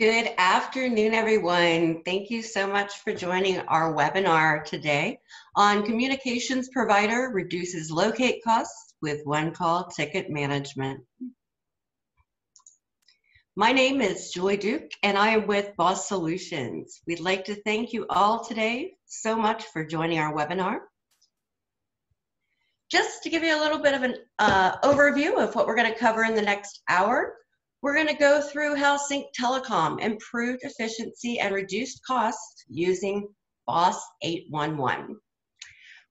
Good afternoon, everyone. Thank you so much for joining our webinar today on Communications Provider Reduces Locate Costs with One Call Ticket Management. My name is Julie Duke, and I am with Boss Solutions. We'd like to thank you all today so much for joining our webinar. Just to give you a little bit of an overview of what we're going to cover in the next hour, we're going to go through how Sync Telecom improved efficiency and reduced costs using BOSS 811.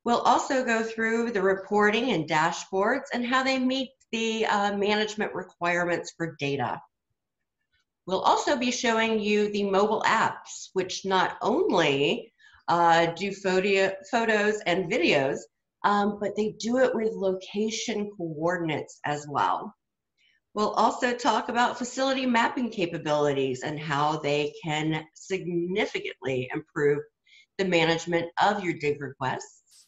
We'll also go through the reporting and dashboards and how they meet the management requirements for data. We'll also be showing you the mobile apps, which not only do photos and videos, but they do it with location coordinates as well. We'll also talk about facility mapping capabilities and how they can significantly improve the management of your dig requests.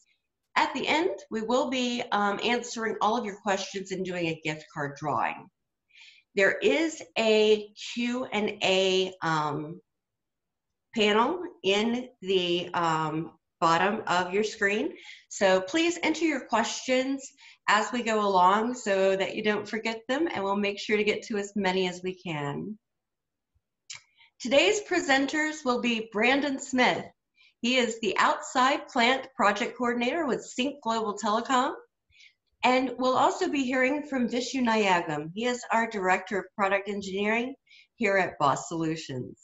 At the end, we will be answering all of your questions and doing a gift card drawing. There is a Q&A panel in the bottom of your screen. So please enter your questions as we go along so that you don't forget them, and we'll make sure to get to as many as we can. Today's presenters will be Brandon Smith. He is the outside plant project coordinator with SyncGlobal Telecom. And we'll also be hearing from Vishnu Nayagam. He is our Director of Product Engineering here at Boss Solutions.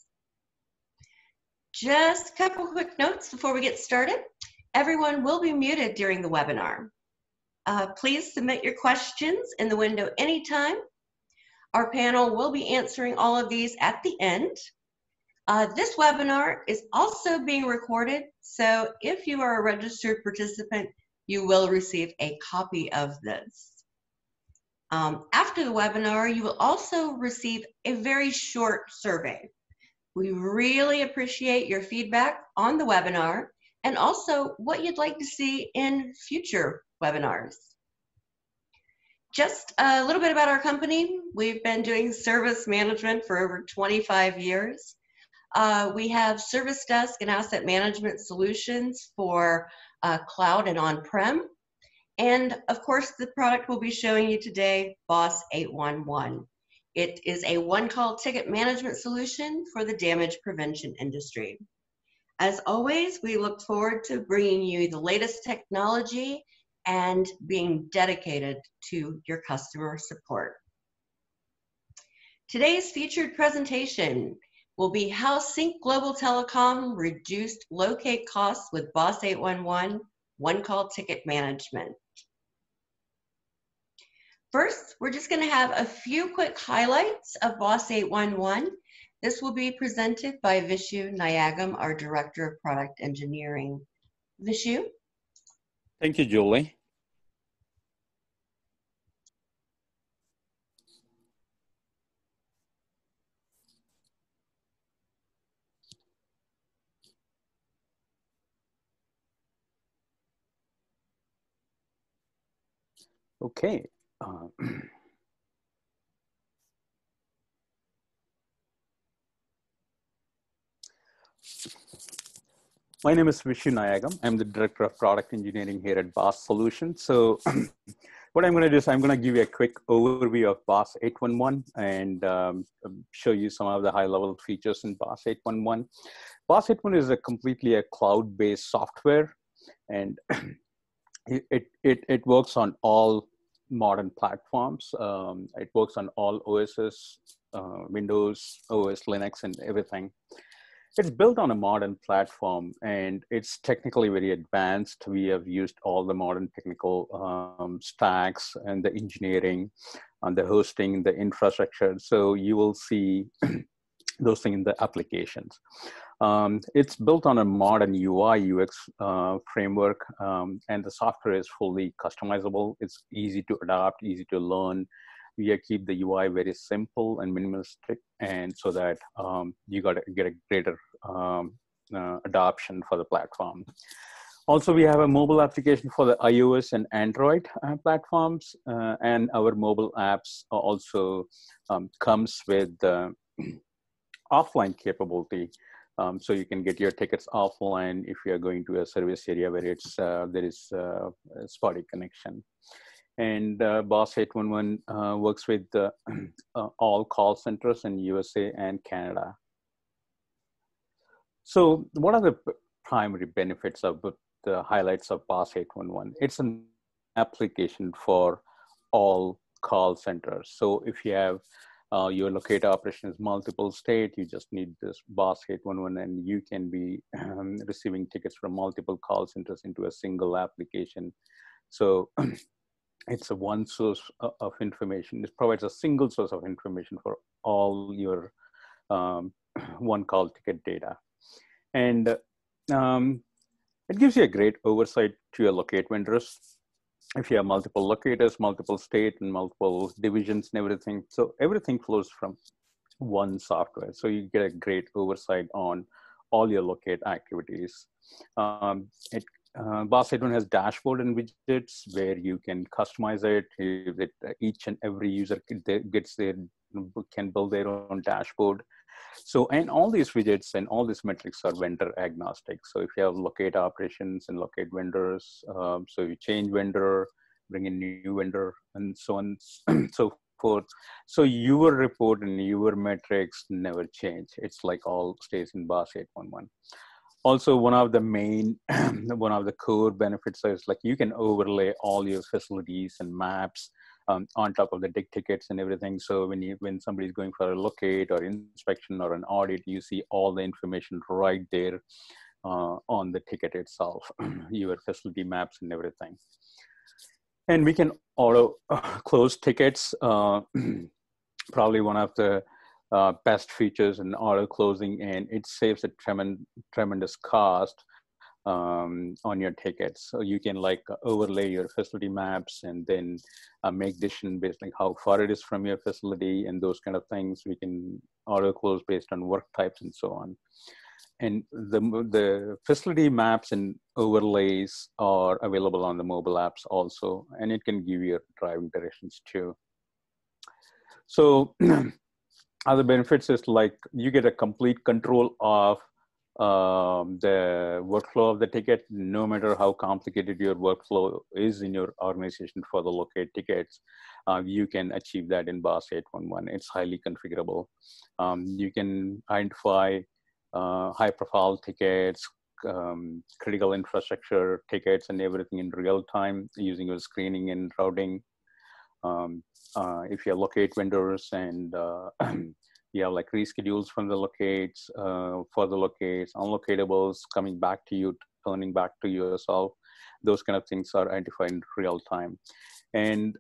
Just a couple quick notes before we get started. Everyone will be muted during the webinar. Please submit your questions in the window anytime. Our panel will be answering all of these at the end. This webinar is also being recorded, so if you are a registered participant, you will receive a copy of this. After the webinar, you will also receive a very short survey. We really appreciate your feedback on the webinar and also what you'd like to see in future webinars. Just a little bit about our company. We've been doing service management for over 25 years. We have service desk and asset management solutions for cloud and on-prem. And of course, the product we'll be showing you today, BOSS 811. It is a one-call ticket management solution for the damage prevention industry. As always, we look forward to bringing you the latest technology and being dedicated to your customer support. Today's featured presentation will be how SyncGlobal Telecom reduced locate costs with BOSS 811 one-call ticket management. First, we're just going to have a few quick highlights of BOSS 811. This will be presented by Vishnu Nayagam, our Director of Product Engineering. Vishnu? Thank you, Julie. Okay. My name is Vishnu Nayagam. I'm the Director of Product Engineering here at BOSS Solutions. So what I'm going to do is I'm going to give you a quick overview of BOSS 811 and show you some of the high-level features in BOSS 811. BOSS 811 is completely a cloud-based software, and it works on all modern platforms. It works on all OSs, Windows, OS, Linux, and everything. It's built on a modern platform, and it's technically very advanced. We have used all the modern technical stacks and the engineering and the hosting, the infrastructure. So you will see those things in the applications. It's built on a modern UI UX framework, and the software is fully customizable. It's easy to adopt, easy to learn. We keep the UI very simple and minimalistic, and so that you get a greater adoption for the platform. Also, we have a mobile application for the iOS and Android platforms, and our mobile apps also comes with offline capability. So you can get your tickets offline if you are going to a service area where it's there is a spotty connection. And BOSS 811 works with all call centers in USA and Canada. So what are the primary benefits of the highlights of BOSS 811? It's an application for all call centers. So if you have your locator operations multiple state, you just need this BOSS 811 and you can be receiving tickets from multiple call centers into a single application. So it's a one source of information. It provides a single source of information for all your one call ticket data. And it gives you a great oversight to your locate vendors. If you have multiple locators, multiple state and multiple divisions and everything. So everything flows from one software. So you get a great oversight on all your locate activities. BOSS 811 has dashboard and widgets where you can customize it. Each and every user gets their, can build their own dashboard. So, and all these widgets and all these metrics are vendor agnostic. So if you have locate operations and locate vendors, so you change vendor, bring in new vendor and so on and so forth. So your report and your metrics never change. It's like all stays in BOSS 811. Also, one of the main, one of the core benefits is like you can overlay all your facilities and maps on top of the tickets and everything. So when somebody's going for a locate or inspection or an audit, you see all the information right there on the ticket itself, your facility maps and everything. And we can auto close tickets. Probably one of the best features in auto closing, and it saves a tremendous cost on your tickets. So you can like overlay your facility maps and then make decision based on how far it is from your facility and those kind of things. We can auto close based on work types and so on. And the facility maps and overlays are available on the mobile apps also, and it can give you driving directions too. So other benefits is like you get a complete control of the workflow of the ticket, no matter how complicated your workflow is in your organization for the locate tickets. You can achieve that in BOSS 811. It's highly configurable. You can identify high profile tickets, critical infrastructure tickets and everything in real time using your screening and routing. If you locate vendors and you have like reschedules from the locates, for the locates, unlocatables coming back to you, turning back to yourself, those kind of things are identified in real time. And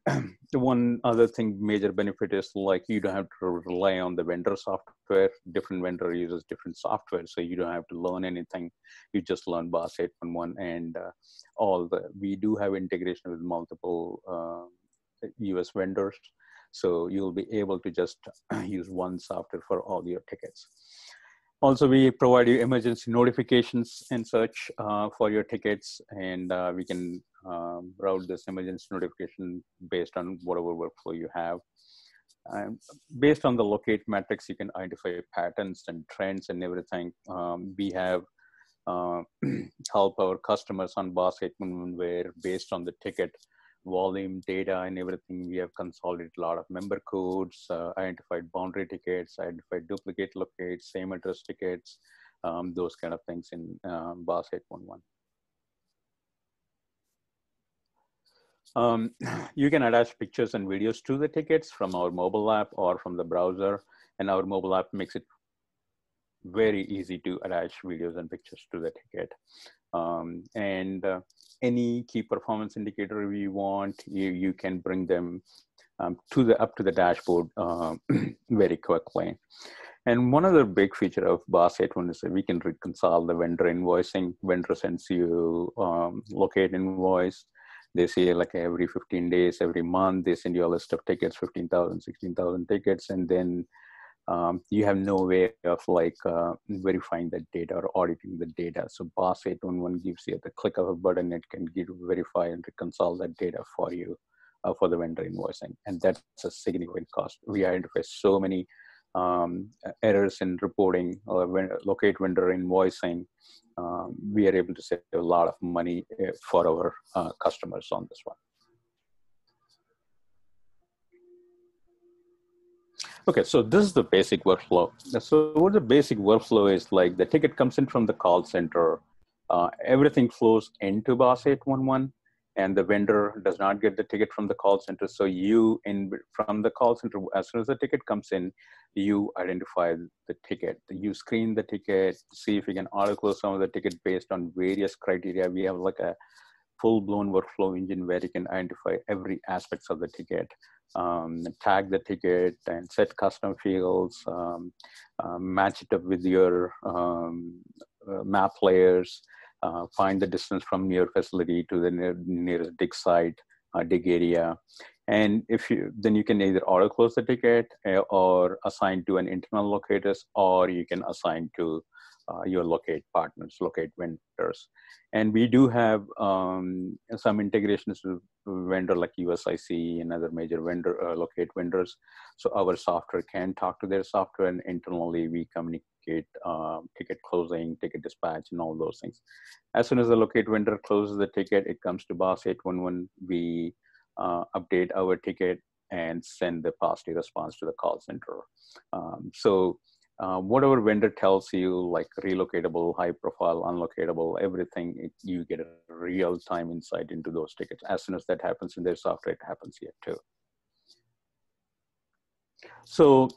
the one other thing, major benefit is like you don't have to rely on the vendor software. Different vendor uses different software, so you don't have to learn anything. You just learn BOSS 811 and we do have integration with multiple US vendors, so you'll be able to just use one software for all your tickets. Also, we provide you emergency notifications and such for your tickets, and we can route this emergency notification based on whatever workflow you have. Based on the locate metrics, you can identify patterns and trends and everything. We have help our customers on BOSS 811 where based on the ticket volume, data, and everything, we have consolidated a lot of member codes, identified boundary tickets, identified duplicate locates, same address tickets, those kind of things in BOSS 811. You can attach pictures and videos to the tickets from our mobile app or from the browser, and our mobile app makes it very easy to attach videos and pictures to the ticket. Any key performance indicator you want, you can bring them up to the dashboard very quickly. And one other big feature of BOSS 811 is that we can reconcile the vendor invoicing. Vendor sends you locate invoice. They say like every 15 days, every month, they send you a list of tickets, 15,000, 16,000 tickets, and then you have no way of like verifying that data or auditing the data. So BOSS 811 gives you, at the click of a button, it can verify and reconcile that data for you for the vendor invoicing. And that's a significant cost. We identify so many errors in reporting or locate vendor invoicing. We are able to save a lot of money for our customers on this one. Okay, so this is the basic workflow. So what the basic workflow is like, the ticket comes in from the call center. Everything flows into BOSS 811, and the vendor does not get the ticket from the call center. So you, from the call center, as soon as the ticket comes in, you identify the ticket. You screen the ticket, see if you can auto-close some of the ticket based on various criteria. We have like a full-blown workflow engine where you can identify every aspect of the ticket, tag the ticket and set custom fields, match it up with your map layers, find the distance from your facility to the nearest dig site, dig area. And if you, then you can either auto-close the ticket or assign to an internal locators, or you can assign to your locate partners, locate vendors. And we do have some integrations with vendor like USIC and other major vendor locate vendors. So our software can talk to their software, and internally we communicate ticket closing, ticket dispatch, and all those things. As soon as the locate vendor closes the ticket, it comes to BOSS 811. We update our ticket and send the positive response to the call center. So whatever vendor tells you, like relocatable, high profile, unlocatable, everything, you get a real time insight into those tickets. As soon as that happens in their software, it happens here too. So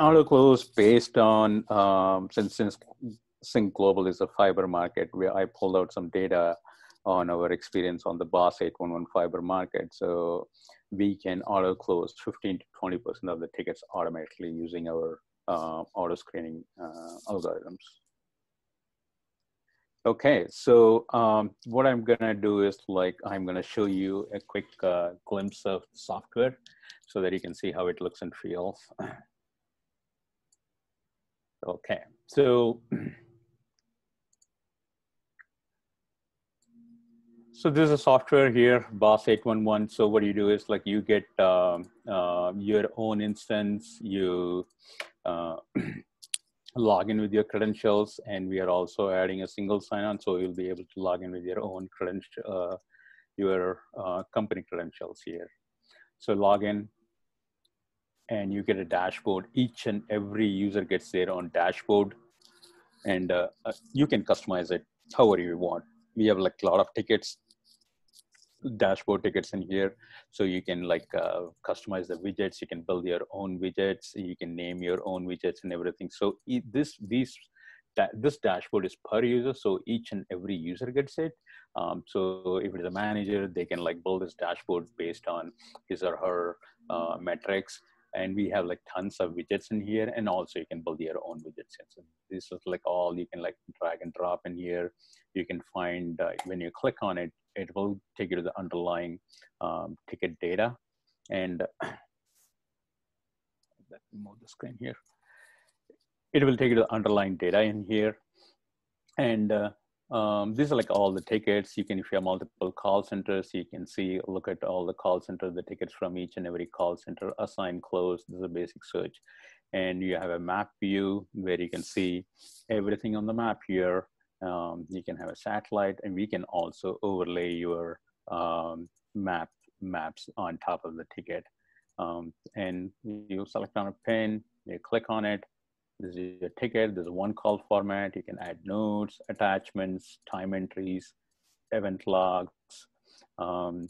auto close based on, since SyncGlobal is a fiber market, where I pulled out some data on our experience on the BOSS 811 fiber market. So we can auto close 15 to 20% of the tickets automatically using our auto screening algorithms. Okay, so what I'm gonna do is like, I'm gonna show you a quick glimpse of software so that you can see how it looks and feels. Okay, so, so this is a software here, BOSS 811. So what you do is like, you get your own instance, you log in with your credentials, and we are also adding a single sign-on, so you'll be able to log in with your own credential, your company credentials here. So log in, and you get a dashboard. Each and every user gets their own dashboard, and you can customize it however you want. We have like a lot of tickets, dashboard tickets in here, so you can like customize the widgets, you can build your own widgets, you can name your own widgets and everything. So this dashboard is per user, so each and every user gets it. So if it is a manager, they can like build this dashboard based on his or her metrics. And we have like tons of widgets in here, and also you can build your own widgets. So this is like all, you can like drag and drop in here. You can find, when you click on it, it will take you to the underlying ticket data. And let me move the screen here. It will take you to the underlying data in here. And these are like all the tickets. You can, if you have multiple call centers, you can see, look at all the call centers, the tickets from each and every call center, assign, close. This is a basic search. And you have a map view where you can see everything on the map here. You can have a satellite, and we can also overlay your maps on top of the ticket. And you select on a pin, you click on it. This is your ticket. There's one call format. You can add notes, attachments, time entries, event logs, and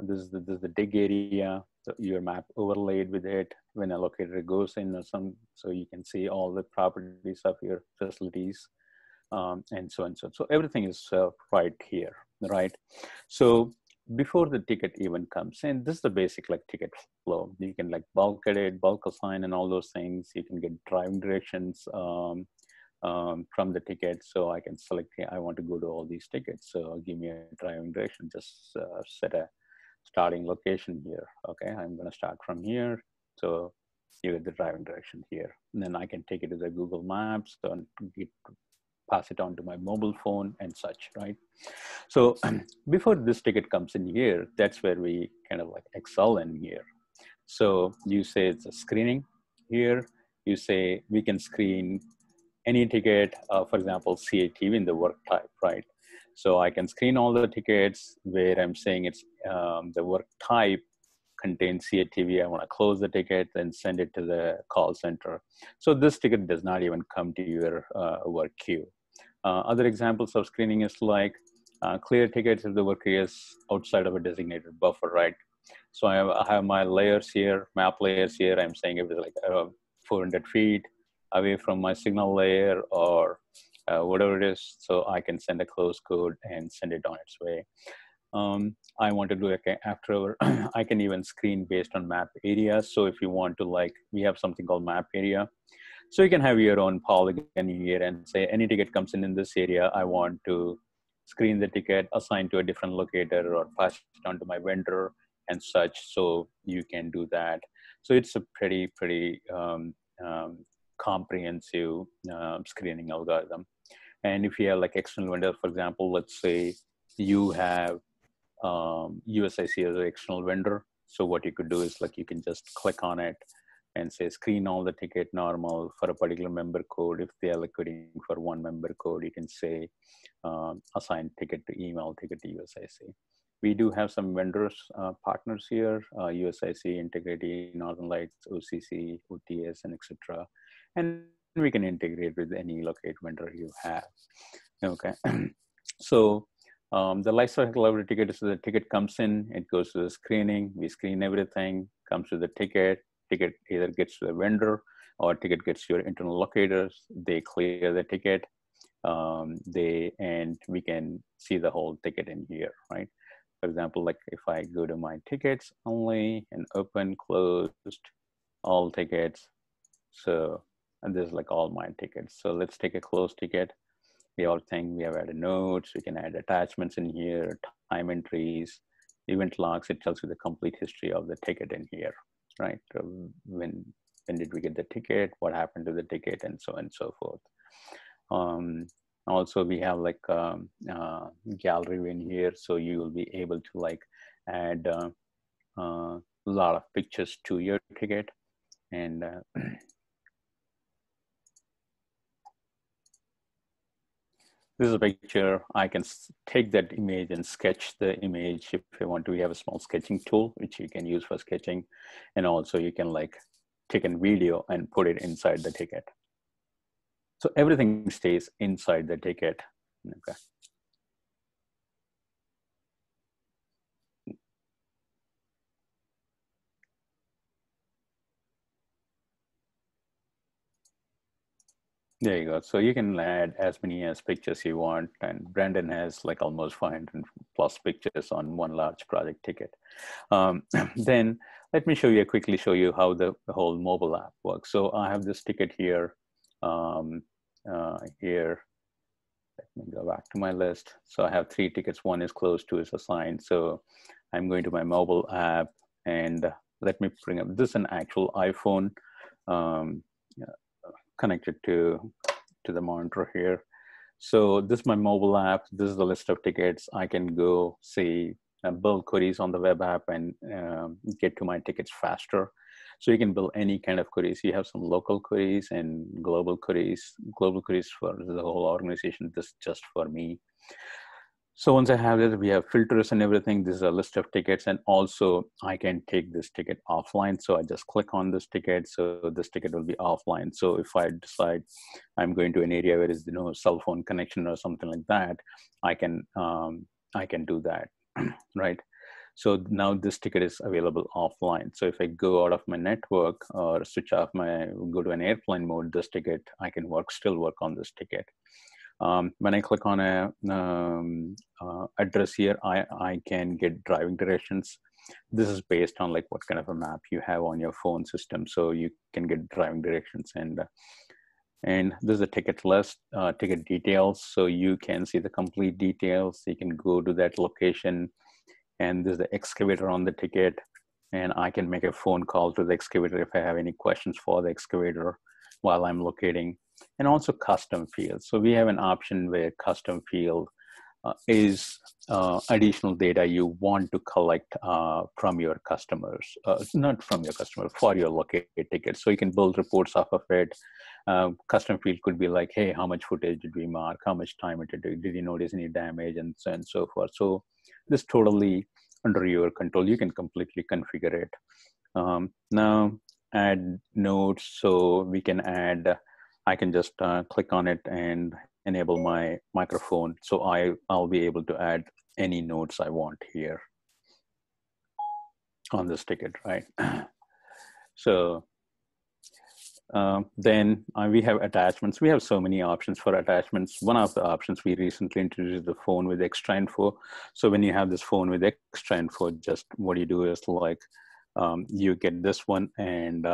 this is the dig area. So your map overlaid with it. When a locator goes in or some, so you can see all the properties of your facilities, and so on and so on. So everything is right here, right? So before the ticket even comes in, this is the basic like ticket flow. You can like bulk edit, bulk assign, and all those things. You can get driving directions from the ticket. So I can select, hey, I want to go to all these tickets. So give me a driving direction. Just set a starting location here. Okay, I'm gonna start from here. So you get the driving direction here. And then I can take it to the Google Maps, and pass it on to my mobile phone and such, right? So before this ticket comes in here, that's where we kind of like excel in here. So you say it's a screening here. You say we can screen any ticket, for example, CATV in the work type, right? So I can screen all the tickets where I'm saying it's the work type contains CATV. I want to close the ticket and send it to the call center. So this ticket does not even come to your work queue. Other examples of screening is like clear tickets if the work is outside of a designated buffer, right? So I have my layers here, map layers here. I'm saying if it's like 400 feet away from my signal layer or whatever it is, so I can send a close code and send it on its way. I want to do it after, I can even screen based on map area. So if you want to, like, we have something called map area. So you can have your own polygon here and say any ticket comes in this area, I want to screen the ticket, assign to a different locator or pass it on to my vendor and such. So you can do that. So it's a pretty comprehensive screening algorithm. And if you have like external vendor, for example, let's say you have USIC as an external vendor. So what you could do is like, you can just click on it and say screen all the ticket normal for a particular member code. If they are liquidating for one member code, you can say assign ticket to email ticket to USIC. We do have some vendors, partners here, USIC, Integrity, Northern Lights, OCC, OTS, and etc. And we can integrate with any locate vendor you have. Okay, so the lifecycle of the ticket is the ticket comes in, it goes to the screening, we screen everything, comes to the ticket, ticket either gets to the vendor or ticket gets your internal locators, they clear the ticket, and we can see the whole ticket in here, right? For example, like if I go to my tickets only and open, closed, all tickets. So, and this is like all my tickets. So let's take a closed ticket. We all think we have added notes. We can add attachments in here, time entries, event logs. It tells you the complete history of the ticket in here, right? When did we get the ticket? What happened to the ticket? And so on and so forth. Also, we have like gallery in here, so you will be able to like add a lot of pictures to your ticket. And this is a picture. I can take that image and sketch the image if you want to. We have a small sketching tool which you can use for sketching, and also you can like take a video and put it inside the ticket. So everything stays inside the ticket. Okay. There you go. So you can add as many as pictures you want. And Brandon has like almost 500 plus pictures on one large project ticket. Then let me quickly show you how the whole mobile app works. So I have this ticket here. Let me go back to my list. So I have 3 tickets. 1 is closed, 2 is assigned. So I'm going to my mobile app and let me bring up this an actual iPhone connected to the monitor here. So this is my mobile app. This is the list of tickets. I can go see build queries on the web app and get to my tickets faster. So you can build any kind of queries. You have some local queries and global queries. Global queries for the whole organization, this just for me. So once I have this, we have filters and everything. This is a list of tickets, and also I can take this ticket offline. So I just click on this ticket. So this ticket will be offline. So if I decide I'm going to an area where there's no cell phone connection or something like that, I can do that, right? So now this ticket is available offline. So if I go out of my network or switch off my, go to an airplane mode, this ticket, I can still work on this ticket. When I click on a address here, I can get driving directions. This is based on like what kind of a map you have on your phone system. So you can get driving directions, and this is a ticket list, ticket details. So you can see the complete details. You can go to that location. And there's the excavator on the ticket. and I can make a phone call to the excavator if I have any questions for the excavator while I'm locating. And also custom fields. So we have an option where custom field is additional data you want to collect from your customers, not from your customer, for your locate ticket. So you can build reports off of it. Custom field could be like, hey, how much footage did we mark? How much time it took? Did you notice any damage? And so forth. So this is totally under your control. You can completely configure it. Now add nodes. So we can add, I can just click on it and enable my microphone. So I'll be able to add any notes I want here on this ticket, right? So then we have attachments. We have so many options for attachments. One of the options we recently introduced, the phone with extra info. So when you have this phone with extra info, just what you do is like, you get this one and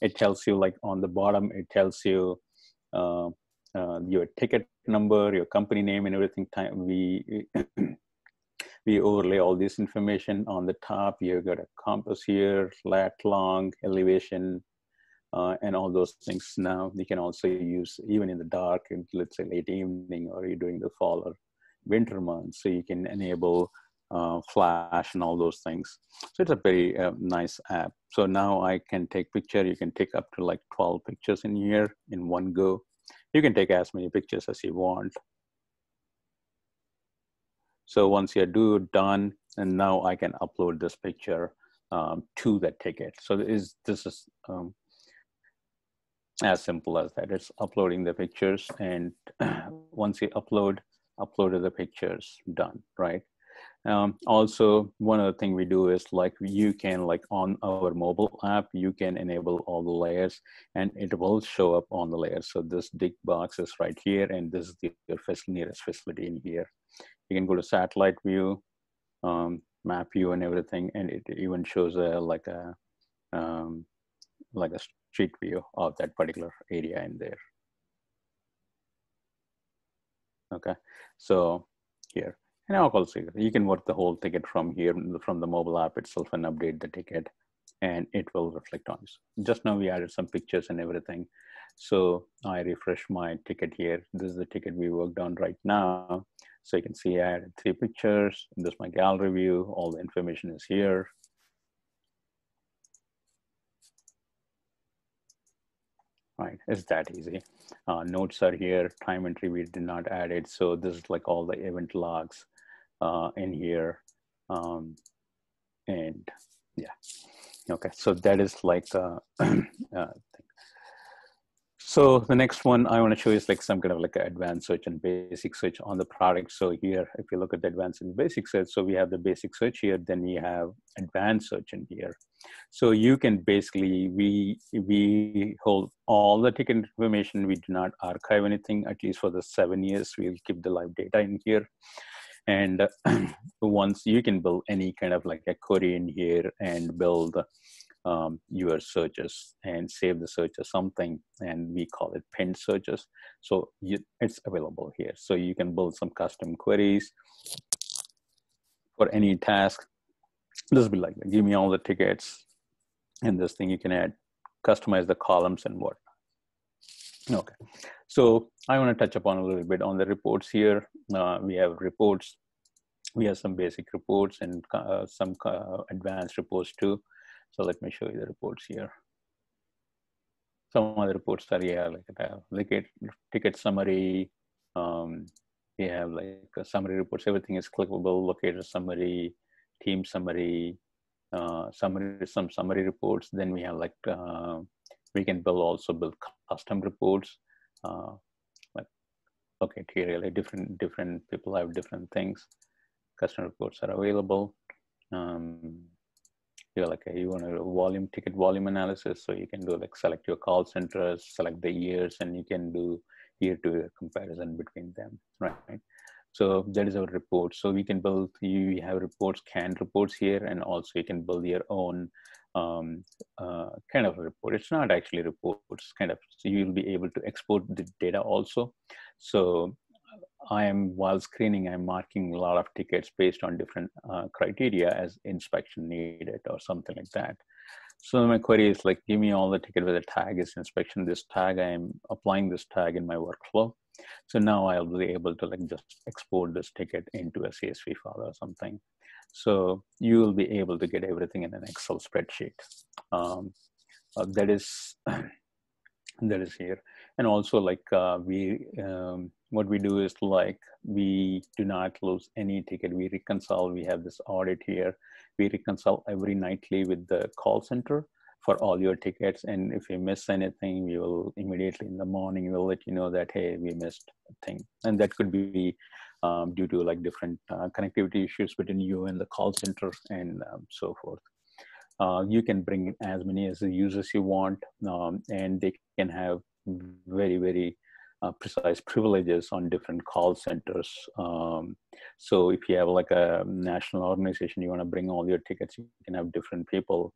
it tells you, like on the bottom, it tells you your ticket number, your company name, and everything. We overlay all this information on the top. You've got a compass here, lat, long, elevation, and all those things. Now you can also use even in the dark, and let's say late evening, or during the fall or winter months. So you can enable flash and all those things. So it's a very nice app. So now I can take picture. You can take up to like 12 pictures in here in one go. You can take as many pictures as you want. So once you're done, and now I can upload this picture to the ticket. So this is as simple as that. It's uploading the pictures, and once you upload the pictures, done, right? Also, one other thing we do is like you can, like on our mobile app, you can enable all the layers and it will show up on the layers. So this dig box is right here, and this is your nearest facility in here. You can go to satellite view, map view, and everything, and it even shows like a street view of that particular area in there. Okay, so here. And also, you can work the whole ticket from here, from the mobile app itself, and update the ticket, and it will reflect on you. Just now we added some pictures and everything. So I refresh my ticket here. This is the ticket we worked on right now. So you can see I added 3 pictures. This is my gallery view. All the information is here. Right, it's that easy. Notes are here. Time entry, we did not add it. So this is like all the event logs. In here, and yeah, okay. So that is like thing. So the next one I want to show is like some kind of like an advanced search and basic search on the product. So here, if you look at the advanced and basic search, so we have the basic search here, then we have advanced search in here. So you can basically, we hold all the ticket information. We do not archive anything, at least for the 7 years. We'll keep the live data in here. And once you can build any kind of like a query in here and build your searches and save the search as something, and we call it pinned searches. So it's available here. So you can build some custom queries for any task. This will be like, give me all the tickets, and this thing you can add, customize the columns and whatnot. Okay, so I want to touch upon a little bit on the reports here. We have reports. We have some basic reports and some advanced reports too. So let me show you the reports here. Some other reports are here, like a ticket summary. We have like a summary reports. Everything is clickable. Locator summary, team summary, some summary reports. Then we have like we can also build custom reports. Like okay, really different people have different things. Custom reports are available. You're like you want a volume ticket volume analysis, so you can do like select your call centers, select the years, and you can do year-to-year comparison between them, right? So that is our report. So we can build, you have reports, canned reports here, and also you can build your own kind of a report. It's not actually reports, kind of, so you'll be able to export the data also. So while screening, I'm marking a lot of tickets based on different criteria as inspection needed or something like that. So my query is like, give me all the ticket where the tag is inspection, this tag, I'm applying this tag in my workflow. So now I'll be able to like just export this ticket into a CSV file or something. So you will be able to get everything in an Excel spreadsheet. That is here. And also like what we do is like, we do not lose any ticket. We reconcile, we have this audit here. We reconcile every nightly with the call center for all your tickets. And if you miss anything, we will immediately in the morning, we'll let you know that, hey, we missed a thing. And that could be due to like different connectivity issues between you and the call center and so forth. You can bring in as many as the users you want, and they can have very, very precise privileges on different call centers. So if you have like a national organization, you want to bring all your tickets, you can have different people,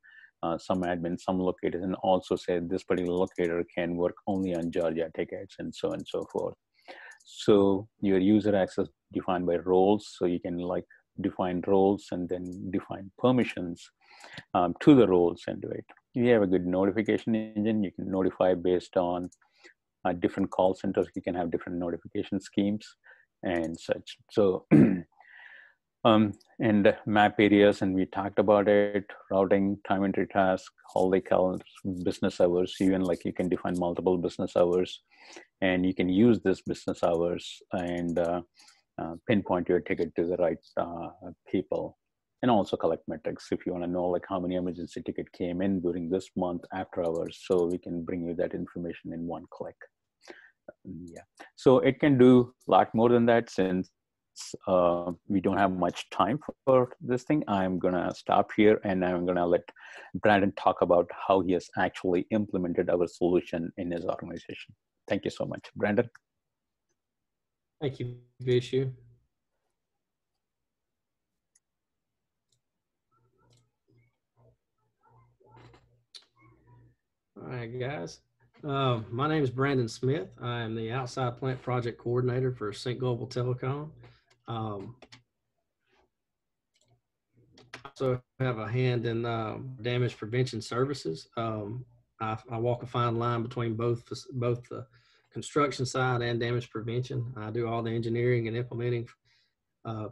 some admins, some locators, and also say this particular locator can work only on Georgia tickets and so forth. So your user access defined by roles. So you can like define roles and then define permissions to the roles and do it. You have a good notification engine. You can notify based on different call centers. You can have different notification schemes and such. So, and map areas, and we talked about it, routing, time entry task, holiday calendars, business hours, even like you can define multiple business hours, and you can use this business hours and pinpoint your ticket to the right people. And also collect metrics if you want to know like how many emergency tickets came in during this month after hours. So we can bring you that information in one click. Yeah, so it can do a lot more than that. Since we don't have much time for this thing, I'm gonna stop here and I'm gonna let Brandon talk about how he has actually implemented our solution in his organization. Thank you so much, Brandon. Thank you, Vishnu. All right, guys. My name is Brandon Smith. I am the outside plant project coordinator for SyncGlobal Telecom. I also have a hand in damage prevention services. I walk a fine line between both the construction side and damage prevention. I do all the engineering and implementing,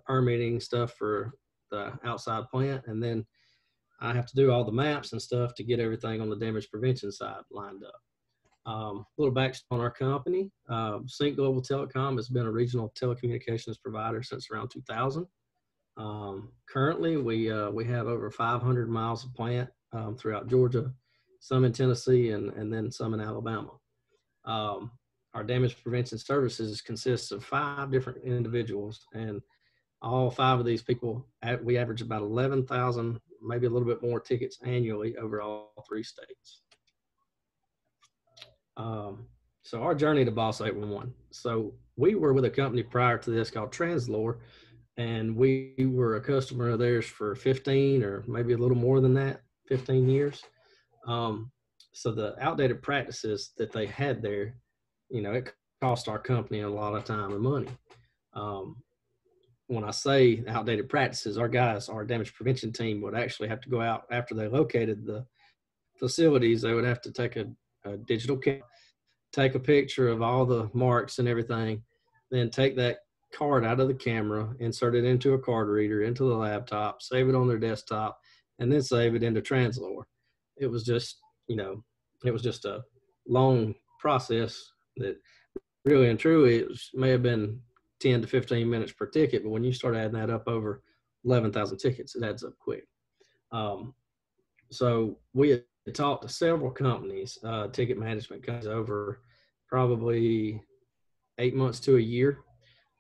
permitting stuff for the outside plant, and then I have to do all the maps and stuff to get everything on the damage prevention side lined up. A little backstory on our company. SyncGlobal Telecom has been a regional telecommunications provider since around 2000. Currently, we have over 500 miles of plant throughout Georgia, some in Tennessee, and then some in Alabama. Our damage prevention services consists of 5 different individuals, and all 5 of these people, we average about 11,000, maybe a little bit more tickets annually over all 3 states. So our journey to BOSS 811. So we were with a company prior to this called Translore, and we were a customer of theirs for 15 or maybe a little more than that, 15 years. So the outdated practices that they had there, you know, it cost our company a lot of time and money. When I say outdated practices, our guys, our damage prevention team would actually have to go out after they located the facilities. They would have to take a digital camera, take a picture of all the marks and everything, then take that card out of the camera, insert it into a card reader, into the laptop, save it on their desktop, and then save it into Translore. It was just, you know, it was just a long process that really and truly it was, may have been 10 to 15 minutes per ticket, but when you start adding that up over 11,000 tickets, it adds up quick. So we had talked to several companies, ticket management companies, over probably 8 months to a year,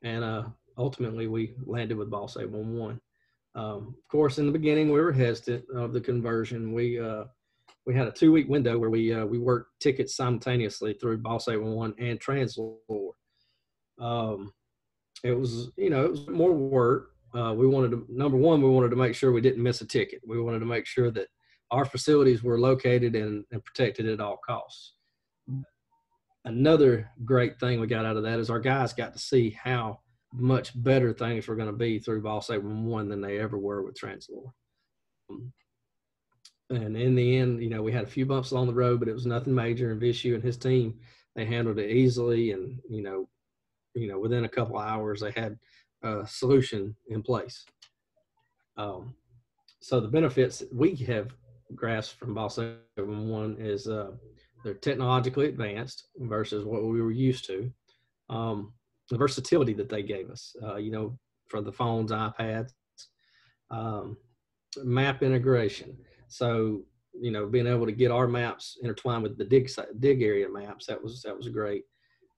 and ultimately we landed with BOSS 811. Of course, in the beginning, we were hesitant of the conversion. We had a 2-week window where we worked tickets simultaneously through BOSS 811 and Translore. It was, you know, it was more work. We wanted to, number one, we wanted to make sure we didn't miss a ticket. We wanted to make sure that our facilities were located and protected at all costs. another great thing we got out of that is our guys got to see how much better things were going to be through BOSS 811 than they ever were with Translore. And in the end, you know, we had a few bumps along the road, but it was nothing major. And Vishnu and his team, they handled it easily, and you know, within a couple of hours, they had a solution in place. So the benefits we have grasped from BOSS 811 is they're technologically advanced versus what we were used to. The versatility that they gave us, you know, for the phones, iPads, map integration. So, you know, being able to get our maps intertwined with the dig area maps, that was great.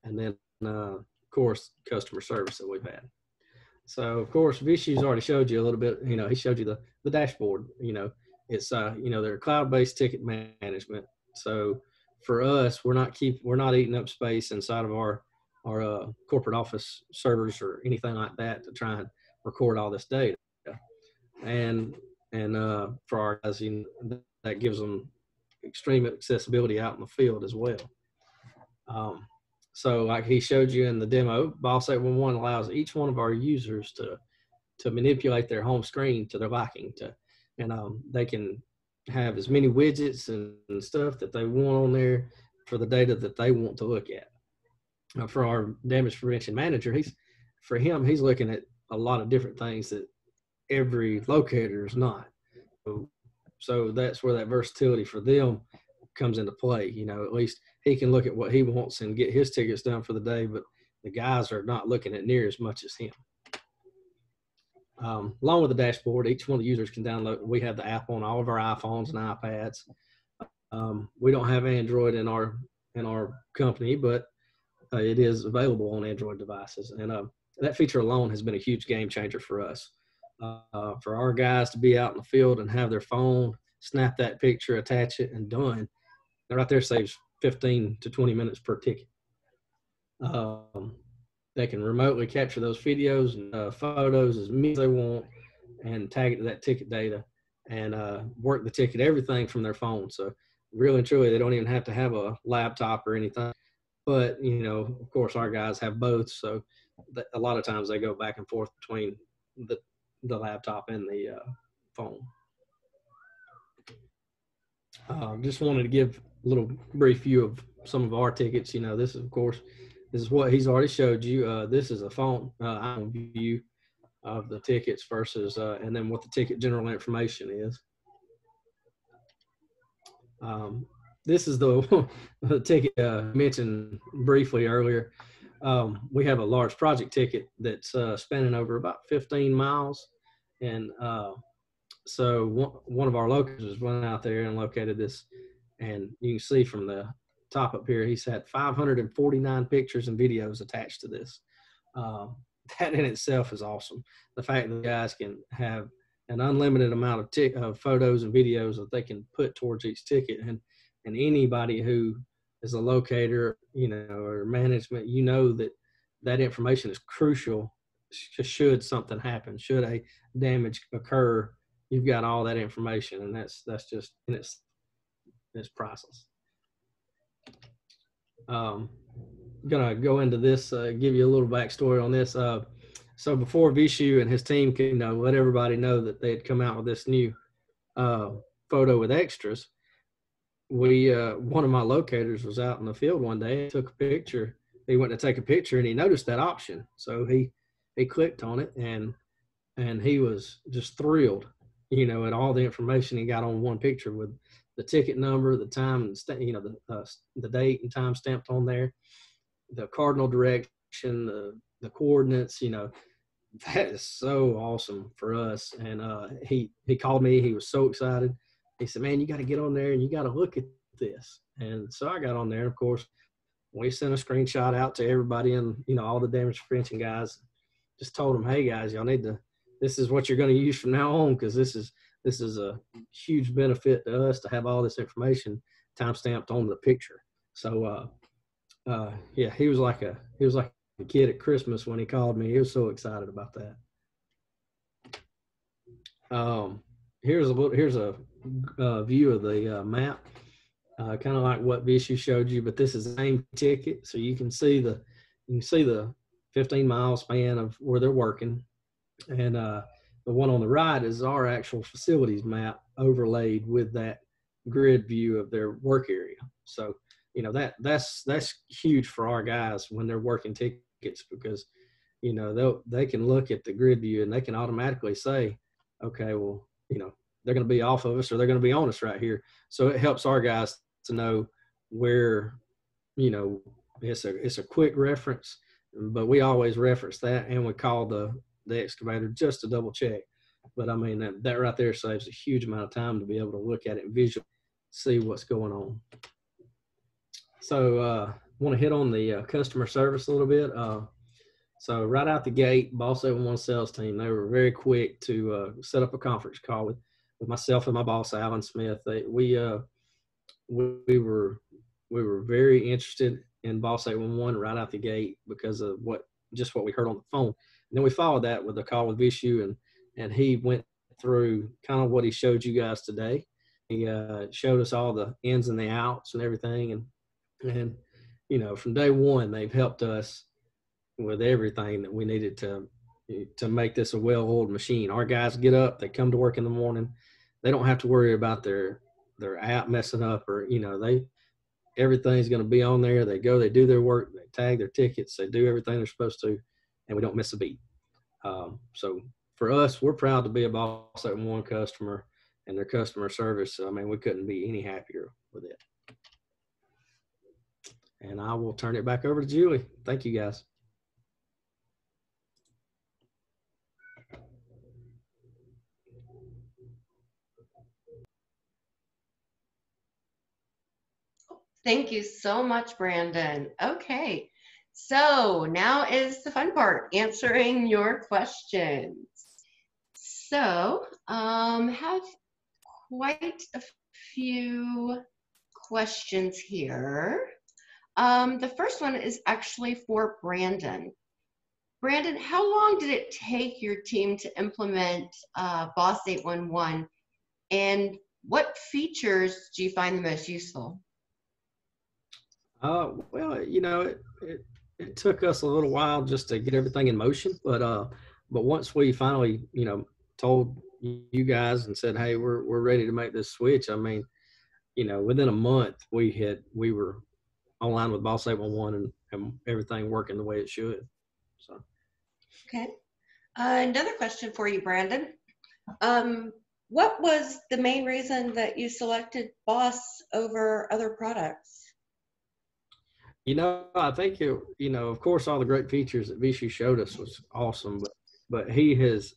And then, of course, customer service that we've had. So, of course, Vishnu's already showed you a little bit, you know, he showed you the dashboard, you know, it's, you know, they're cloud-based ticket management. So for us, we're not eating up space inside of our corporate office servers or anything like that to try and record all this data. And for our guys, you know, that gives them extreme accessibility out in the field as well. So like he showed you in the demo, BOSS 811 allows each one of our users to manipulate their home screen to their liking. They can have as many widgets and stuff that they want on there for the data that they want to look at. Now for our damage prevention manager, he's looking at a lot of different things that every locator is not. So that's where that versatility for them comes into play. You know, at least he can look at what he wants and get his tickets done for the day, but the guys are not looking at near as much as him. Along with the dashboard, each one of the users can download. We have the app on all of our iPhones and iPads. We don't have Android in our company, but it is available on Android devices. And that feature alone has been a huge game changer for us. For our guys to be out in the field and have their phone, snap that picture, attach it, and done. That right there saves 15 to 20 minutes per ticket. They can remotely capture those videos and photos as many as they want and tag it to that ticket data and work the ticket, everything from their phone. So really and truly, they don't even have to have a laptop or anything. But, you know, of course, our guys have both. So a lot of times they go back and forth between the laptop and the phone. Just wanted to give a little brief view of some of our tickets. You know, this is what he's already showed you. This is a phone view of the tickets versus, and then what the ticket general information is. This is the, the ticket mentioned briefly earlier. We have a large project ticket that's spanning over about 15 miles. And so one of our locators went out there and located this. And you can see from the top up here, he's had 549 pictures and videos attached to this. That in itself is awesome. The fact that the guys can have an unlimited amount of photos and videos that they can put towards each ticket. And anybody who is a locator, you know, or management, you know that information is crucial should something happen, should a damage occur. You've got all that information, and that's just in its process. Gonna go into this, give you a little backstory on this. So before Vishnu and his team could, you know, let everybody know that they had come out with this new photo with extras, we one of my locators was out in the field one day and took a picture. He went to take a picture and he noticed that option, so he clicked on it and he was just thrilled, you know, at all the information he got on one picture with the ticket number, the time, and you know, the date and time stamped on there, the cardinal direction, the coordinates. You know, that is so awesome for us. And he called me. He was so excited. He said, man, you got to get on there and you got to look at this. And so I got on there. Of course, we sent a screenshot out to everybody and, you know, all the damage prevention guys, just told them, hey guys, y'all need to, this is what you're going to use from now on. Cause this is a huge benefit to us to have all this information timestamped on the picture. So, yeah, he was like a kid at Christmas when he called me. He was so excited about that. Here's a view of the map. kind of like what Vishu showed you, but this is AIM ticket, so you can see the 15-mile span of where they're working, and the one on the right is our actual facilities map overlaid with that grid view of their work area. So you know that's huge for our guys when they're working tickets, because you know they can look at the grid view and they can automatically say, okay, well, you know, they're going to be off of us or they're going to be on us right here. So it helps our guys to know where, you know, it's a quick reference, but we always reference that and we call the excavator just to double check. But I mean, that right there saves a huge amount of time to be able to look at it and visually see what's going on. So want to hit on the customer service a little bit. So right out the gate, BOSS 811 sales team, they were very quick to set up a conference call with myself and my boss, Alan Smith. We were very interested in BOSS 811 right out the gate because of just what we heard on the phone. And then we followed that with a call with Vishnu, and he went through kind of what he showed you guys today. He showed us all the ins and the outs and everything, and you know, from day one they've helped us with everything that we needed to make this a well-oiled machine. Our guys get up, they come to work in the morning, they don't have to worry about their app messing up, or you know, everything's going to be on there. They go, they do their work, they tag their tickets, they do everything they're supposed to, and we don't miss a beat. So for us, we're proud to be a BOSS 811 customer, and their customer service, I mean, we couldn't be any happier with it. And I will turn it back over to Julie. Thank you, guys. Thank you so much, Brandon. Okay, so now is the fun part, answering your questions. So have quite a few questions here. The first one is actually for Brandon. Brandon, how long did it take your team to implement BOSS 811, and what features do you find the most useful? Well, you know, it took us a little while just to get everything in motion, but once we finally, you know, told you guys and said, hey, we're ready to make this switch. I mean, you know, within a month we were online with BOSS 811 and everything working the way it should. So. Okay. Another question for you, Brandon. What was the main reason that you selected BOSS over other products? You know, I think, you know, of course, all the great features that Vishu showed us was awesome, but he's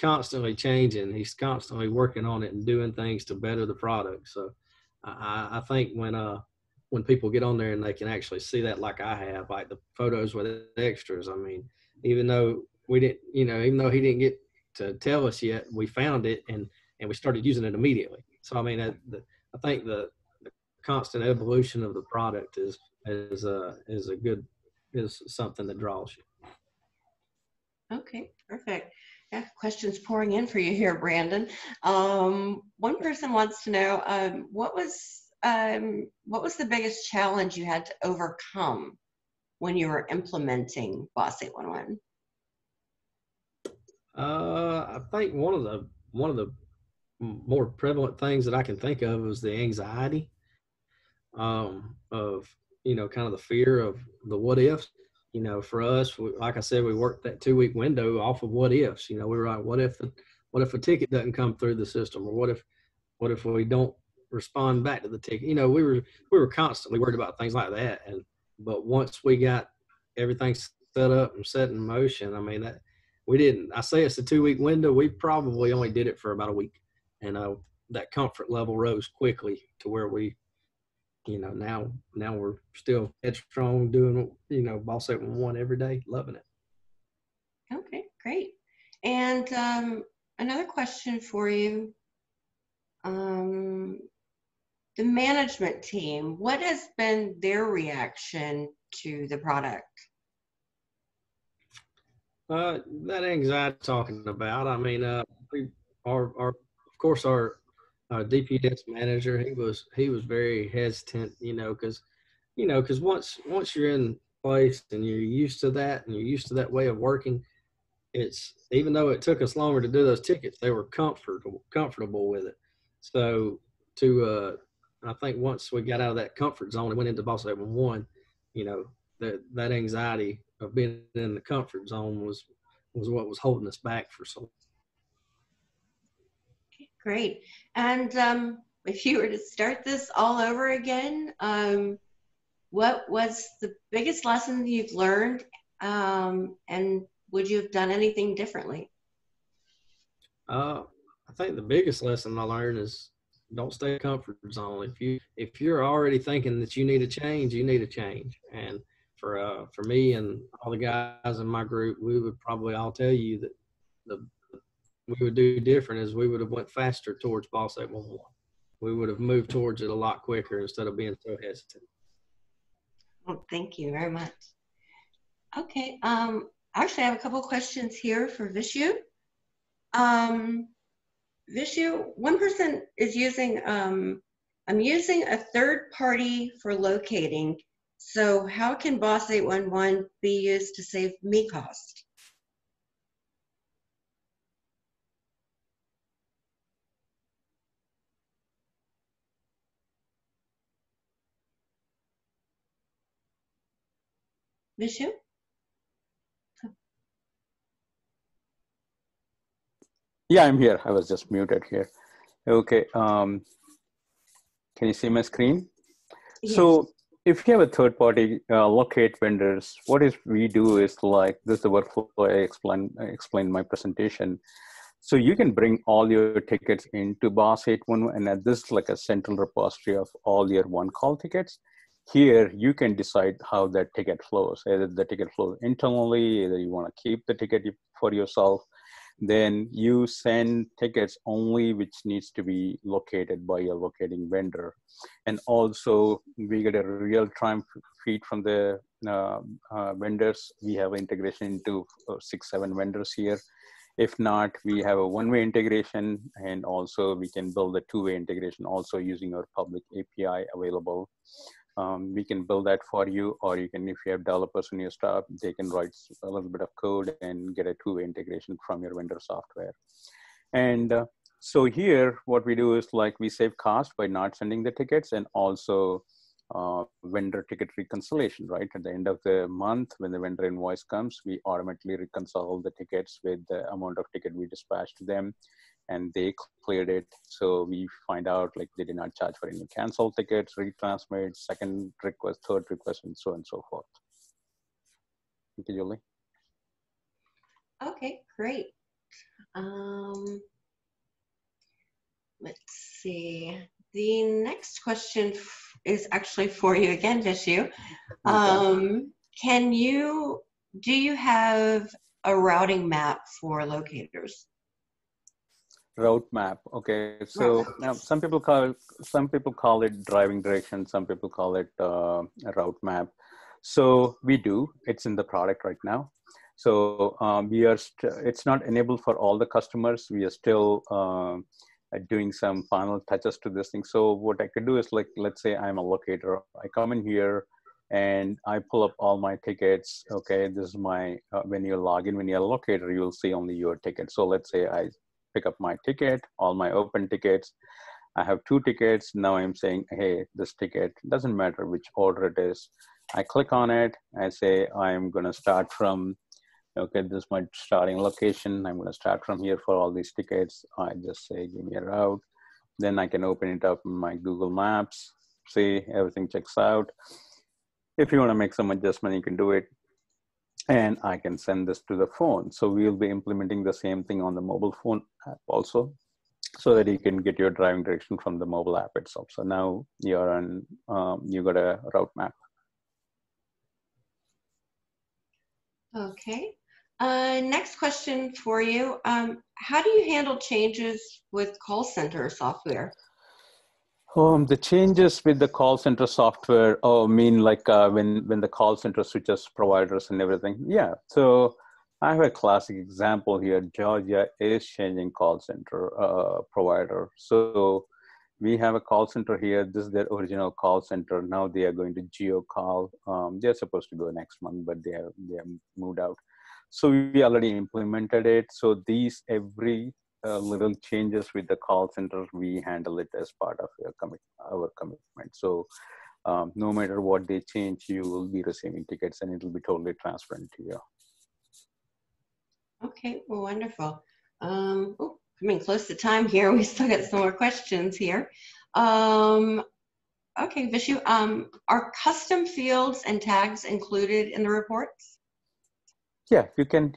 constantly changing. He's constantly working on it and doing things to better the product. So I think when people get on there and they can actually see that, like I have, like the photos with the extras, I mean, even though we didn't, you know, even though he didn't get to tell us yet, we found it and we started using it immediately. So, I mean, I think the constant evolution of the product is something that draws you. Okay, perfect. Yeah, questions pouring in for you here, Brandon. One person wants to know what was the biggest challenge you had to overcome when you were implementing BOSS 811? I think one of the more prevalent things that I can think of was the anxiety. Of, you know, kind of the fear of the what ifs. You know, for us, like I said, we worked that 2-week window off of what ifs. You know, we were like, what if a ticket doesn't come through the system, or what if we don't respond back to the ticket? You know, we were constantly worried about things like that. But once we got everything set up and set in motion, I mean, I say it's a 2-week window. We probably only did it for about a week, and that comfort level rose quickly to where we. You know, now we're still headstrong doing, you know, BOSS 811 every day, loving it. Okay, great. And another question for you. The management team, what has been their reaction to the product? That anxiety talking about, I mean, our of course, our our DPS manager, he was very hesitant, because once you're in place and you're used to that and you're used to that way of working, it's, even though it took us longer to do those tickets, they were comfortable with it. So I think once we got out of that comfort zone and went into BOSS 811, that anxiety of being in the comfort zone was what was holding us back for so long. Okay, great. And if you were to start this all over again, what was the biggest lesson you've learned, and would you have done anything differently? I think the biggest lesson I learned is don't stay in your comfort zone. If you're already thinking that you need a change, you need a change. And for me and all the guys in my group, we would probably all tell you that we would do different is we would have went faster towards BOSS 811. We would have moved towards it a lot quicker instead of being so hesitant. Well, thank you very much. Okay, actually I have a couple of questions here for Vishnu. Vishnu, one person is using, I'm using a third party for locating. So how can BOSS 811 be used to save me cost? Vishnu? Yeah, I'm here. I was just muted here. Okay. Can you see my screen? Yes. So if you have a third party locate vendors, what is we do is like, this is the workflow I explained in my presentation. So you can bring all your tickets into BOSS 811, and at this like a central repository of all your one call tickets. Here, you can decide how that ticket flows, either the ticket flows internally, either you want to keep the ticket for yourself, then you send tickets only which needs to be located by your locating vendor. And also, we get a real-time feed from the vendors. We have integration into 6-7 vendors here. If not, we have a one-way integration, and also we can build a two-way integration also using our public API available. We can build that for you, or you can, if you have developers in your staff, they can write a little bit of code and get a two-way integration from your vendor software. And so here, what we do is like we save cost by not sending the tickets, and also vendor ticket reconciliation, right? At the end of the month, when the vendor invoice comes, we automatically reconcile the tickets with the amount of ticket we dispatched to them, and they cleared it. So we find out like they did not charge for any canceled tickets, retransmit, second request, third request, and so forth. Thank you, Julie. Okay, great. Let's see. The next question is actually for you again, Vishnu. Do you have a routing map for locators? Route map. Okay, so now some people call it driving direction, some people call it a route map. So we do. It's in the product right now. So it's not enabled for all the customers. We are still doing some final touches to this thing. So what I could do is like, let's say I'm a locator. I come in here and I pull up all my tickets. Okay, this is my when you log in, when you're a locator, you will see only your ticket. So let's say I pick up my ticket, all my open tickets. I have 2 tickets. Now I'm saying, hey, this ticket, doesn't matter which order it is. I click on it. I say, I'm going to start from, okay, this is my starting location. I'm going to start from here for all these tickets. I just say, give me a route. Then I can open it up in my Google Maps. See, everything checks out. If you want to make some adjustment, you can do it. And I can send this to the phone. So we'll be implementing the same thing on the mobile phone app also, so that you can get your driving direction from the mobile app itself. So now you're on, you got a route map. Okay. Next question for you. How do you handle changes with call center software? The changes with the call center software, oh, mean like when the call center switches providers and everything. Yeah, so I have a classic example here. Georgia is changing call center provider. So we have a call center here. This is their original call center. Now they are going to GeoCall. They're supposed to go next month, but they have moved out. So we already implemented it. So these every little changes with the call center, we handle it as part of our commitment. So no matter what they change, you will be receiving tickets and it will be totally transparent to you. Okay, well, wonderful. Coming close to time here. We still got some more questions here. Okay, Vishnu, are custom fields and tags included in the reports? Yeah, you can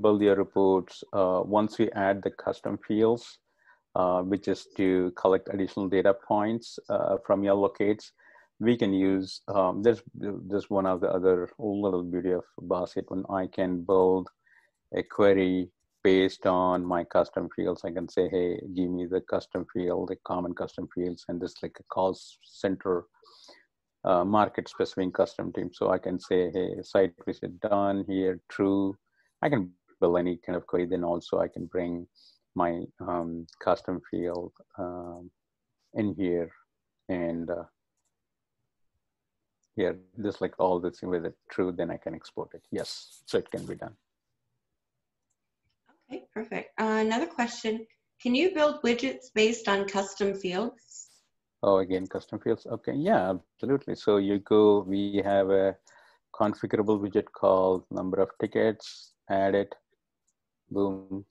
build your reports once we add the custom fields, which is to collect additional data points from your locates. We can use this one of the other little beauty of BOSS 811. I can build a query based on my custom fields. I can say, hey, give me the custom field, the common custom fields, and this like a call center market specific custom team. So I can say, hey, site visit done here, true. I can build any kind of query. Then also I can bring my custom field in here, and here, just like all this with it true, then I can export it. Yes, so it can be done. Okay, perfect. Another question. Can you build widgets based on custom fields? Oh, again, custom fields. Okay, yeah, absolutely. So you go, we have a configurable widget called number of tickets, add it, boom.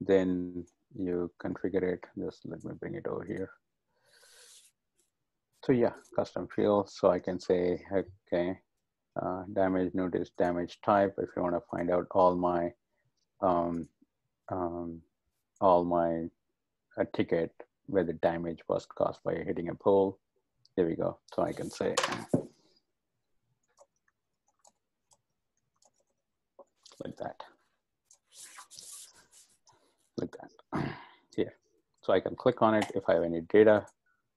Then you configure it. Just let me bring it over here. So yeah, custom fields. So I can say, okay, damage notice, damage type. If you want to find out all my ticket, where the damage was caused by hitting a pole. There we go. So I can say, like that, here. So I can click on it. If I have any data,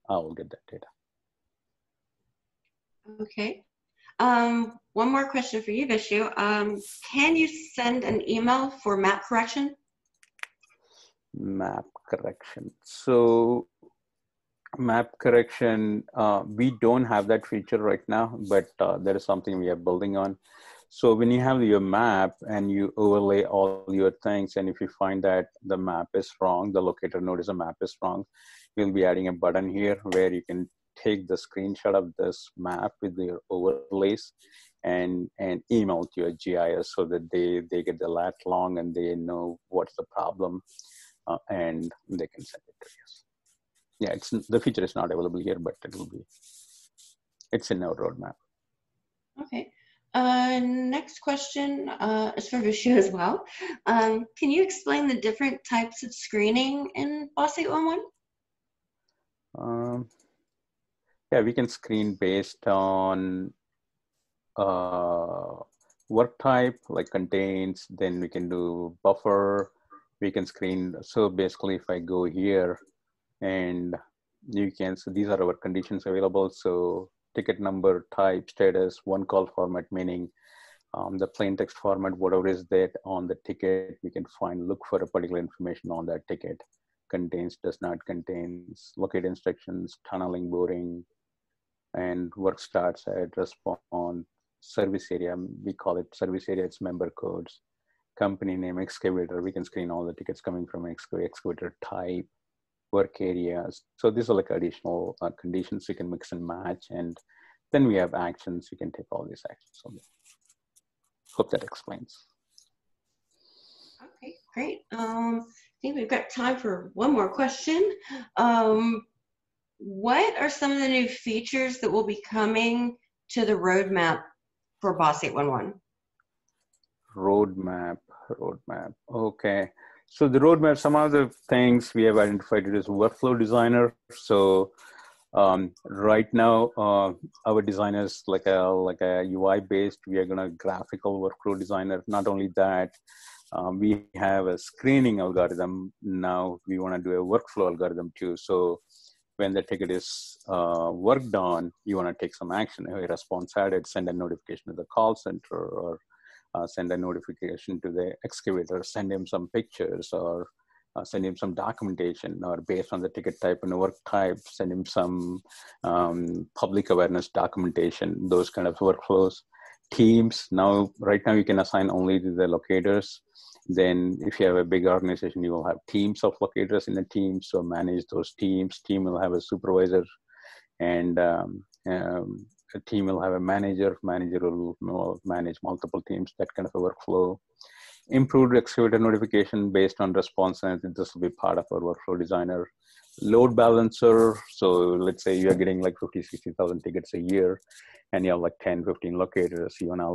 I will get that data. Okay. One more question for you, Vishnu. Can you send an email for map correction? Map correction. So map correction, we don't have that feature right now, but there is something we are building on. So when you have your map and you overlay all your things, and if you find that the map is wrong, the locator notice the map is wrong, we'll be adding a button here where you can take the screenshot of this map with your overlays and email to your GIS so that they get the lat long and they know what's the problem. And they can send it to us. Yeah, the feature is not available here, but it will be. It's in our roadmap. Okay. Next question is for Vishnu as well. Can you explain the different types of screening in BOSS 811? Yeah, we can screen based on work type, like contains. Then we can do buffer. We can screen, so basically if I go here and you can, so these are our conditions available. So ticket number, type, status, one call format, meaning the plain text format, whatever is that on the ticket, we can find, look for a particular information on that ticket. Contains, does not contains, locate instructions, tunneling, boring, and work starts at response, service area, we call it service area, it's member codes. Company name, excavator, we can screen all the tickets coming from excavator type, work areas. So these are like additional conditions you can mix and match. And then we have actions, you can take all these actions. So hope that explains. Okay, great. I think we've got time for one more question. What are some of the new features that will be coming to the roadmap for BOSS 811? Roadmap. Okay. So the roadmap, some of the things we have identified is workflow designer. So right now our designers like a UI based, we are going to graphical workflow designer. Not only that, we have a screening algorithm. Now we want to do a workflow algorithm too. So when the ticket is worked on, you want to take some action. A response added, send a notification to the call center, or send a notification to the excavator, send him some pictures, or send him some documentation, or based on the ticket type and work type, send him some public awareness documentation, those kind of workflows. Teams, now, right now you can assign only to the locators. Then if you have a big organization, you will have teams of locators in the team. So manage those teams. Team will have a supervisor, and a team will have a manager. Manager will manage multiple teams, that kind of a workflow. Improved excavator notification based on response, and this will be part of our workflow designer. Load balancer, so let's say you're getting like 50, 60,000 tickets a year, and you have like 10, 15 locators. You want to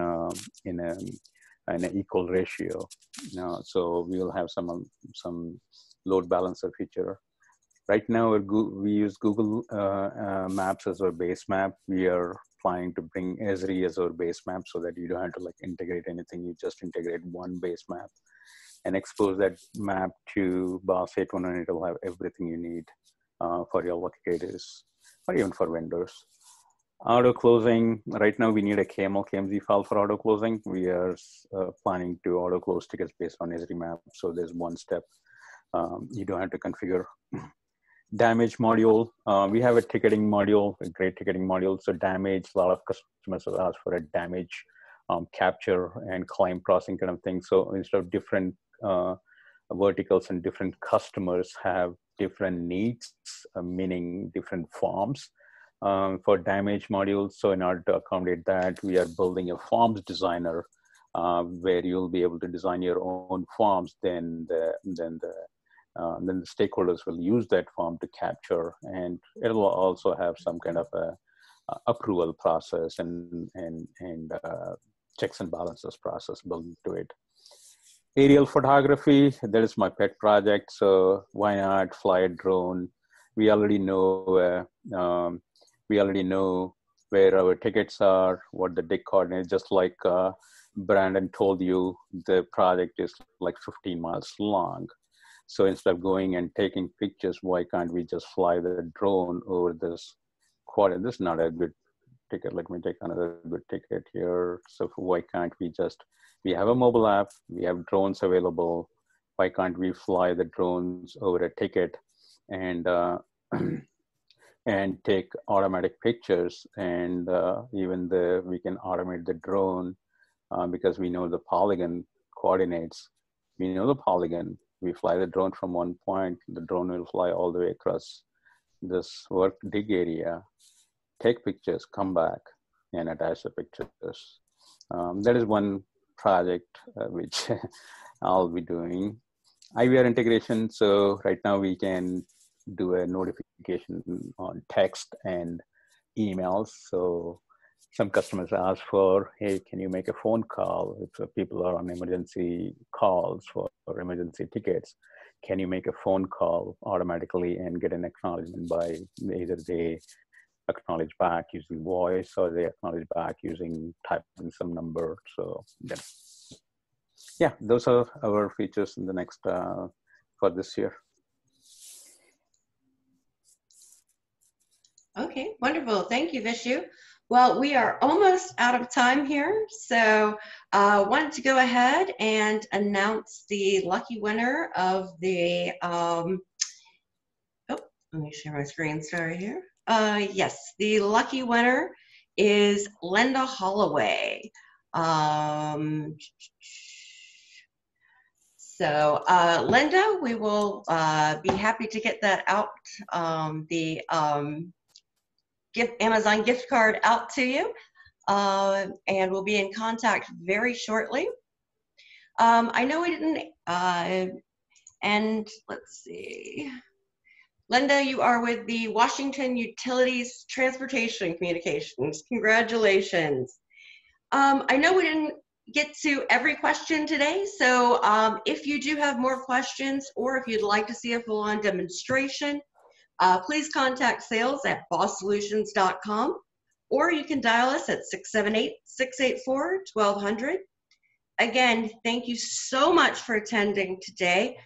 allocate in an equal ratio. So we will have some load balancer feature. Right now, we use Google Maps as our base map. We are trying to bring Esri as our base map so that you don't have to like integrate anything. You just integrate one base map and expose that map to BOSS 811. It will have everything you need for your locators or even for vendors. Auto closing, right now we need a KML, KMZ file for auto closing. We are planning to auto close tickets based on Esri map. So there's one step you don't have to configure. Damage module, we have a ticketing module, a great ticketing module. So damage, a lot of customers will ask for a damage capture and claim processing kind of thing. So instead of different verticals and different customers have different needs, meaning different forms for damage modules. So in order to accommodate that, we are building a forms designer where you'll be able to design your own forms. Then the stakeholders will use that form to capture, and it will also have some kind of a approval process and checks and balances process built into it. Aerial photography, that is my pet project. So why not fly a drone? We already know where our tickets are, what the dig coordinates, just like Brandon told you, the project is like 15 miles long. So instead of going and taking pictures, why can't we just fly the drone over this quarter? This is not a good ticket. Let me take another good ticket here. So why can't we just, we have a mobile app, we have drones available. Why can't we fly the drones over a ticket and take automatic pictures? And we can automate the drone because we know the polygon coordinates. We know the polygon. We fly the drone from one point, the drone will fly all the way across this dig area, take pictures, come back, and attach the pictures. That is one project which I'll be doing. IVR integration, so right now we can do a notification on text and emails. So some customers ask for, hey, can you make a phone call? If people are on emergency calls for emergency tickets, can you make a phone call automatically and get an acknowledgement by either they acknowledge back using voice or they acknowledge back using typing some number. So yeah, those are our features in the next, for this year. Okay, wonderful. Thank you, Vishnu. Well, we are almost out of time here, so I wanted to go ahead and announce the lucky winner of the, oh, let me share my screen, sorry here. Yes, the lucky winner is Linda Holloway. So Linda, we will be happy to get that out, the Amazon gift card out to you, and we'll be in contact very shortly. I know we didn't, and let's see. Linda, you are with the Washington Utilities Transportation and Communications. Congratulations. I know we didn't get to every question today, so if you do have more questions or if you'd like to see a full-on demonstration, please contact sales@bosssolutions.com, or you can dial us at 678-684-1200. Again, thank you so much for attending today.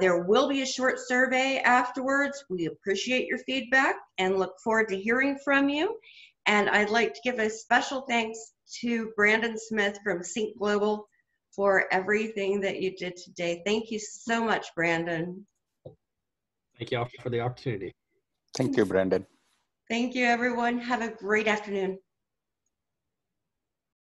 There will be a short survey afterwards. We appreciate your feedback and look forward to hearing from you. And I'd like to give a special thanks to Brandon Smith from SyncGlobal for everything that you did today. Thank you so much, Brandon. Thank you all for the opportunity. Thank you, Brandon. Thank you, everyone. Have a great afternoon.